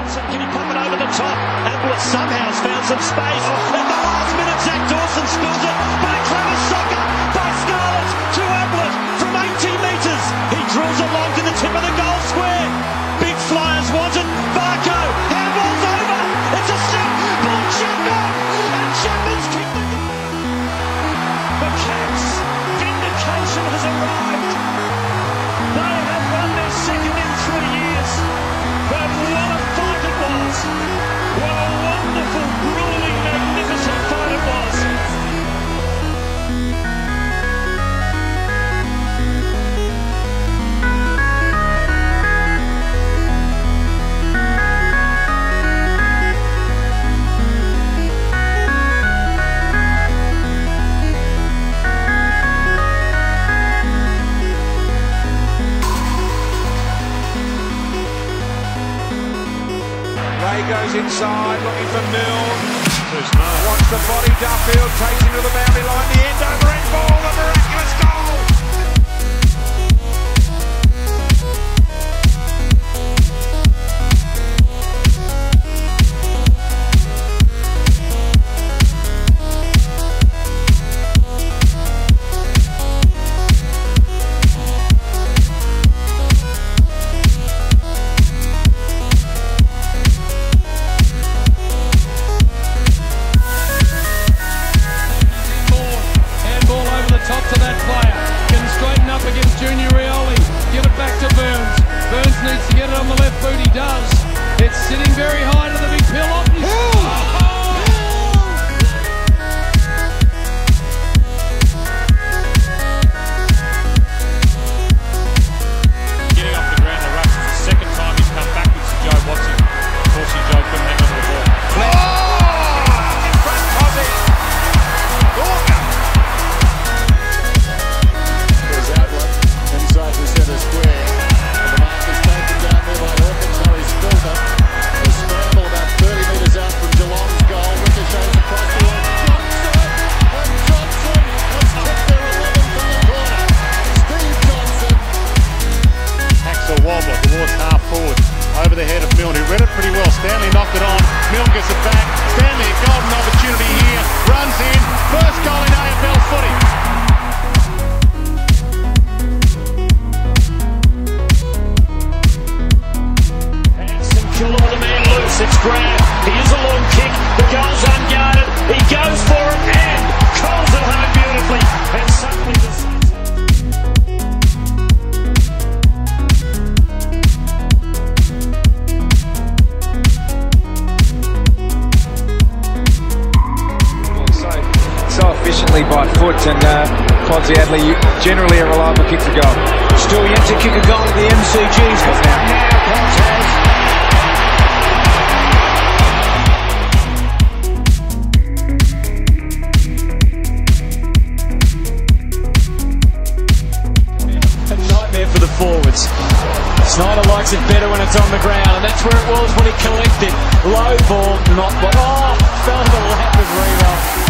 Dawson, can he pop it over the top? Appleton somehow found some space. At the last minute, Zach Dawson spills it. But a clever soccer by Scarlett to Appleton from 18 metres. He drills it long to the tip of the goal square. Big Flyers want it. Barco, handball's over. It's a snap. Ball Chapman. And Chapman's kicked the goal. The Cats, vindication has arrived. They have won their second in 3 years. But what a fight it was. What a wonderful, grueling, magnificent fight it was. Goes inside, looking for Milne. Wants the body, Duffield takes him to the boundary line, the end over end ball, the miraculous goal! Stanley knocked it on, Milne gets it back, Stanley a golden opportunity here, runs in, first goal in AFL footy. Hanson killer with a man loose, it's grabbed, he is a long kick, the goal's unguarded, he goes for it and calls it home beautifully, and suddenly the sun's by foot, and Clancy Adley generally a reliable kick for goal. Still yet to kick a goal at the MCG. He's now. A nightmare for the forwards. Snyder likes it better when it's on the ground, and that's where it was when he collected. Low ball, not ball. Oh, fell to the lap with Riva.